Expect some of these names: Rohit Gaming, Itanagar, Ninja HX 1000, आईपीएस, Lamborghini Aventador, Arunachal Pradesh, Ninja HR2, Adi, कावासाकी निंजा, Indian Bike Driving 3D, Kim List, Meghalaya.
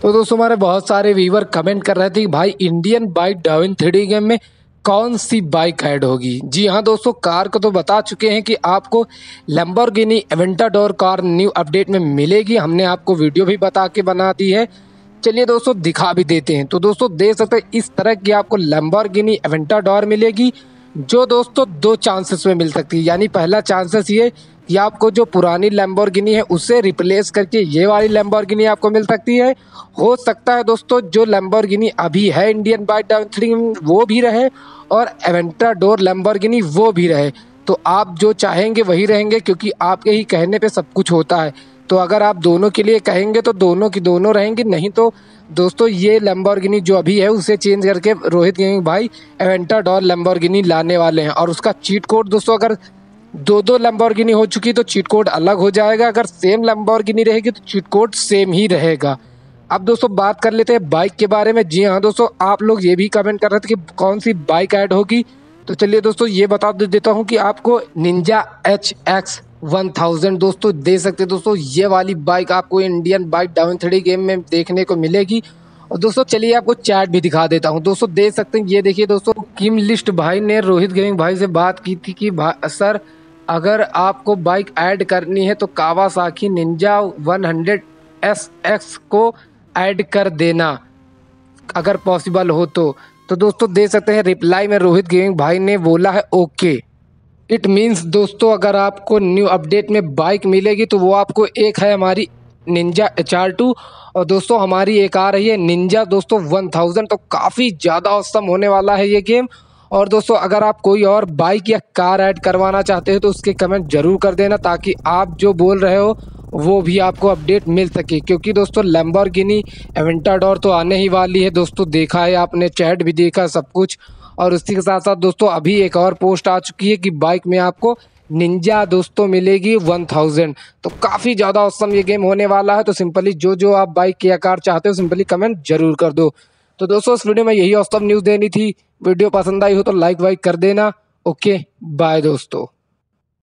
तो दोस्तों हमारे बहुत सारे व्यूअर कमेंट कर रहे थे कि भाई Indian bike driving 3D game में कौन सी बाइक ऐड होगी। जी हाँ दोस्तों, कार को तो बता चुके हैं कि आपको Lamborghini Aventador car new update में मिलेगी। हमने आपको वीडियो भी बता के बना दी है, चलिए दोस्तों दिखा भी देते हैं। तो दोस्तों देख सकते हैं इस तरह की आपको Lamborghini Aventador मिलेगी, जो दोस्तों दो चांसेस में मिल सकती है। यानी पहला चांसेस ये कि आपको जो पुरानी Lamborghini है उसे रिप्लेस करके ये वाली Lamborghini आपको मिल सकती है। हो सकता है दोस्तों जो Lamborghini अभी है इंडियन बाइक ड्राइविंग 3D वो भी रहे और Aventador Lamborghini वो भी रहे, तो आप जो चाहेंगे वही रहेंगे, क्योंकि आपके ही कहने पे सब कुछ होता है। तो अगर आप दोनों के लिए कहेंगे तो दोनों की दोनों रहेंगी, नहीं तो दोस्तों ये Lamborghini जो अभी है उसे चेंज करके रोहित गेमिंग भाई Aventador Lamborghini लाने वाले हैं। और उसका चीट कोड दोस्तों, अगर दो Lamborghini हो चुकी तो चीट कोड अलग हो जाएगा, अगर सेम Lamborghini रहेगी तो चीट कोड सेम ही रहेगा। अब दोस्तों बात कर लेते हैं बाइक के बारे में। जी हाँ दोस्तों, आप लोग ये भी कमेंट कर रहे थे कि कौन सी बाइक ऐड होगी, तो चलिए दोस्तों ये बता देता हूँ कि आपको Ninja HX 1000 दोस्तों दे सकते हैं। दोस्तों ये वाली बाइक आपको Indian bike driving 3D game में देखने को मिलेगी। और दोस्तों चलिए आपको चैट भी दिखा देता हूं। दोस्तों देख सकते हैं, ये देखिए दोस्तों किम लिस्ट भाई ने रोहित गेमिंग भाई से बात की थी कि सर अगर आपको बाइक ऐड करनी है तो कावासाकी निंजा 100 SX को ऐड कर देना अगर पॉसिबल हो तो दोस्तों दे सकते हैं। रिप्लाई में रोहित गेमिंग भाई ने बोला है ओके। इट मीन्स दोस्तों अगर आपको न्यू अपडेट में बाइक मिलेगी तो वो आपको एक है हमारी Ninja HR2 और दोस्तों हमारी एक आ रही है Ninja दोस्तों 1000, तो काफ़ी ज़्यादा औसम होने वाला है ये गेम। और दोस्तों अगर आप कोई और बाइक या कार ऐड करवाना चाहते हो तो उसके कमेंट ज़रूर कर देना, ताकि आप जो बोल रहे हो वो भी आपको अपडेट मिल सके। क्योंकि दोस्तों Lamborghini Aventador तो आने ही वाली है दोस्तों, देखा है आपने, चैट भी देखा सब कुछ। और उसी के साथ साथ दोस्तों अभी एक और पोस्ट आ चुकी है कि बाइक में आपको निंजा दोस्तों मिलेगी 1000, तो काफ़ी ज़्यादा औसम ये गेम होने वाला है। तो सिंपली जो जो आप बाइक या कार चाहते हो सिंपली कमेंट जरूर कर दो। तो दोस्तों इस वीडियो में यही औसम न्यूज़ देनी थी, वीडियो पसंद आई हो तो लाइक वाइक कर देना। ओके बाय दोस्तों।